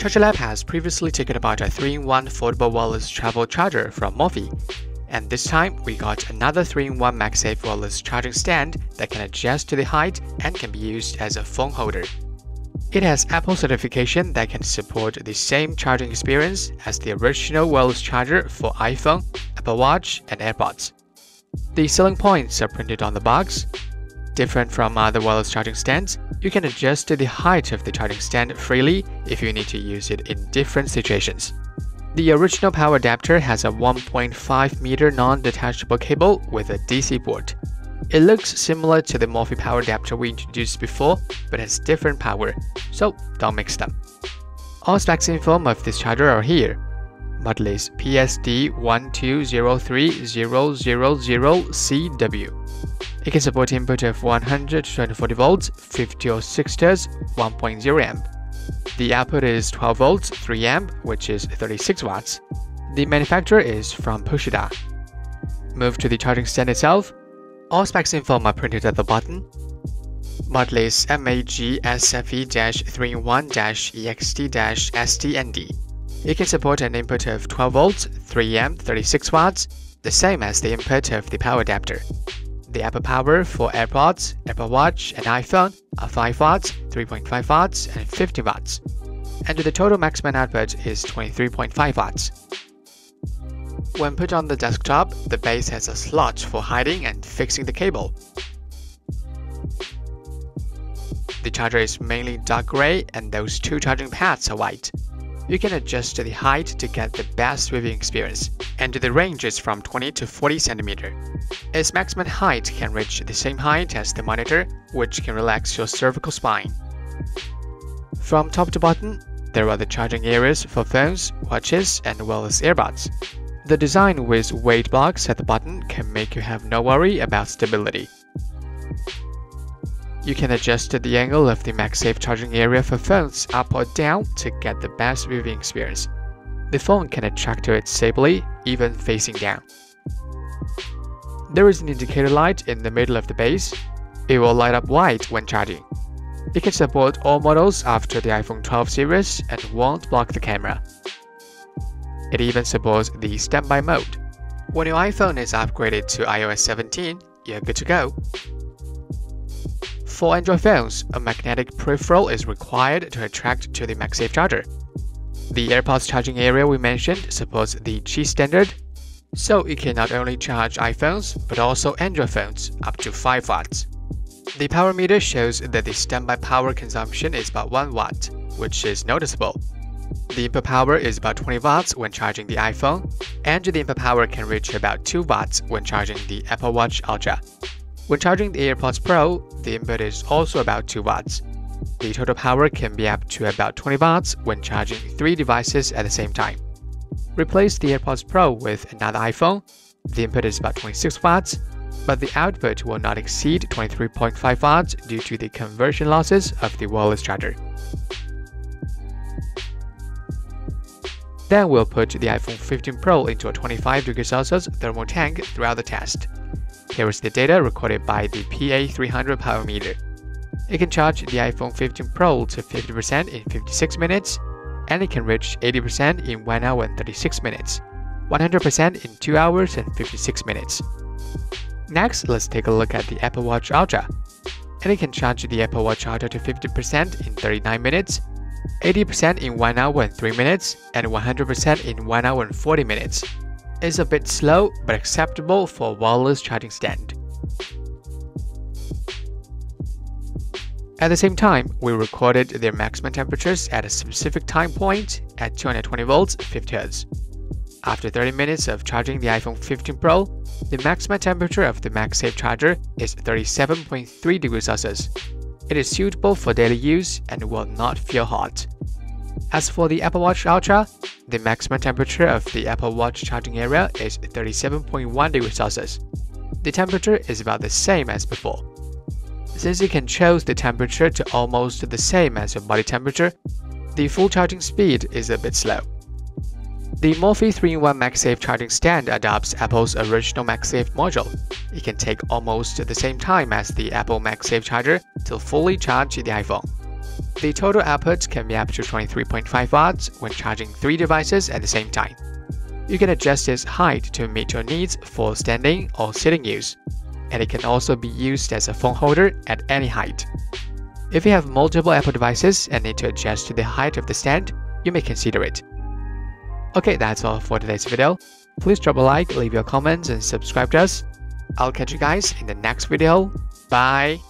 ChargerLab has previously taken about a 3-in-1 foldable wireless travel charger from mophie, and this time we got another 3-in-1 MagSafe wireless charging stand that can adjust to the height and can be used as a phone holder. It has Apple certification that can support the same charging experience as the original wireless charger for iPhone, Apple Watch, and AirPods. The selling points are printed on the box. Different from other wireless charging stands, you can adjust to the height of the charging stand freely if you need to use it in different situations. The original power adapter has a 1.5-meter non-detachable cable with a DC port. It looks similar to the mophie power adapter we introduced before, but has different power, so don't mix them. All specs info of this charger are here. Model is PSD1203000CW. It can support input of 120V, 50 or 60 Hz, 1.0A. The output is 12V, 3A, which is 36W. The manufacturer is from Pushida. Move to the charging stand itself. All specs info are printed at the bottom. Model is MAGSFE-3in1-ext-stnd. It can support an input of 12V, 3A, 36W, the same as the input of the power adapter. The output power for AirPods, Apple Watch, and iPhone are 5W, 3.5W, and 50W, and the total maximum output is 23.5W. When put on the desktop, the base has a slot for hiding and fixing the cable. The charger is mainly dark gray and those two charging pads are white. You can adjust to the height to get the best viewing experience, and the range is from 20 to 40 cm. Its maximum height can reach the same height as the monitor, which can relax your cervical spine. From top to bottom, there are the charging areas for phones, watches, and wireless earbuds. The design with weight blocks at the bottom can make you have no worry about stability. You can adjust the angle of the MagSafe charging area for phones up or down to get the best viewing experience. The phone can attract to it stably, even facing down. There is an indicator light in the middle of the base. It will light up white when charging. It can support all models after the iPhone 12 series and won't block the camera. It even supports the standby mode. When your iPhone is upgraded to iOS 17, you're good to go. For Android phones, a magnetic peripheral is required to attract to the MagSafe charger. The AirPods charging area we mentioned supports the Qi standard, so it can not only charge iPhones but also Android phones up to 5W. The power meter shows that the standby power consumption is about 1W, which is noticeable. The input power is about 20W when charging the iPhone, and the input power can reach about 2W when charging the Apple Watch Ultra. When charging the AirPods Pro, the input is also about 2W. The total power can be up to about 20W when charging 3 devices at the same time. Replace the AirPods Pro with another iPhone, the input is about 26W, but the output will not exceed 23.5W due to the conversion losses of the wireless charger. Then we'll put the iPhone 15 Pro into a 25°C thermal tank throughout the test. Here is the data recorded by the PA300 power meter. It can charge the iPhone 15 Pro to 50% in 56 minutes, and it can reach 80% in 1 hour and 36 minutes, 100% in 2 hours and 56 minutes. Next, let's take a look at the Apple Watch Ultra. And it can charge the Apple Watch Ultra to 50% in 39 minutes, 80% in 1 hour and 3 minutes, and 100% in 1 hour and 40 minutes. It's a bit slow, but acceptable for a wireless charging stand. At the same time, we recorded their maximum temperatures at a specific time point at 220V, 50 Hz. After 30 minutes of charging the iPhone 15 Pro, the maximum temperature of the MagSafe charger is 37.3°C. It is suitable for daily use and will not feel hot. As for the Apple Watch Ultra, the maximum temperature of the Apple Watch charging area is 37.1°C. The temperature is about the same as before. Since you can choose the temperature to almost the same as your body temperature, the full charging speed is a bit slow. The mophie 3-in-1 MagSafe charging stand adopts Apple's original MagSafe module. It can take almost the same time as the Apple MagSafe charger to fully charge the iPhone. The total output can be up to 23.5 watts when charging 3 devices at the same time. You can adjust its height to meet your needs for standing or sitting use, and it can also be used as a phone holder at any height. If you have multiple Apple devices and need to adjust to the height of the stand, you may consider it. Okay, that's all for today's video. Please drop a like, leave your comments, and subscribe to us. I'll catch you guys in the next video. Bye!